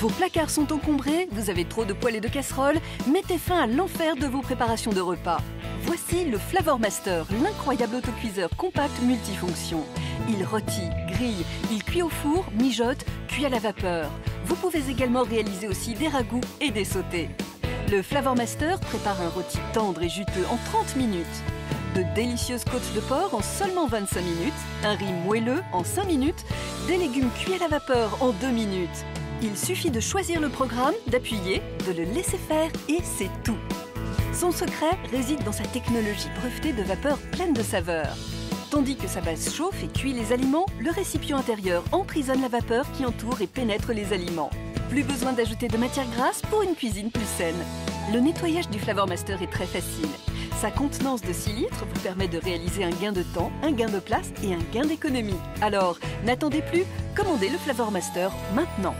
Vos placards sont encombrés, vous avez trop de poêles et de casseroles, mettez fin à l'enfer de vos préparations de repas. Voici le FlavorMaster, l'incroyable autocuiseur compact multifonction. Il rôtit, grille, il cuit au four, mijote, cuit à la vapeur. Vous pouvez également réaliser aussi des ragoûts et des sautés. Le FlavorMaster prépare un rôti tendre et juteux en 30 minutes. De délicieuses côtes de porc en seulement 25 minutes, un riz moelleux en 5 minutes, des légumes cuits à la vapeur en 2 minutes. Il suffit de choisir le programme, d'appuyer, de le laisser faire et c'est tout. Son secret réside dans sa technologie brevetée de vapeur pleine de saveurs. Tandis que sa base chauffe et cuit les aliments, le récipient intérieur emprisonne la vapeur qui entoure et pénètre les aliments. Plus besoin d'ajouter de matière grasse pour une cuisine plus saine. Le nettoyage du FlavorMaster est très facile. Sa contenance de 6 litres vous permet de réaliser un gain de temps, un gain de place et un gain d'économie. Alors, n'attendez plus, commandez le FlavorMaster maintenant.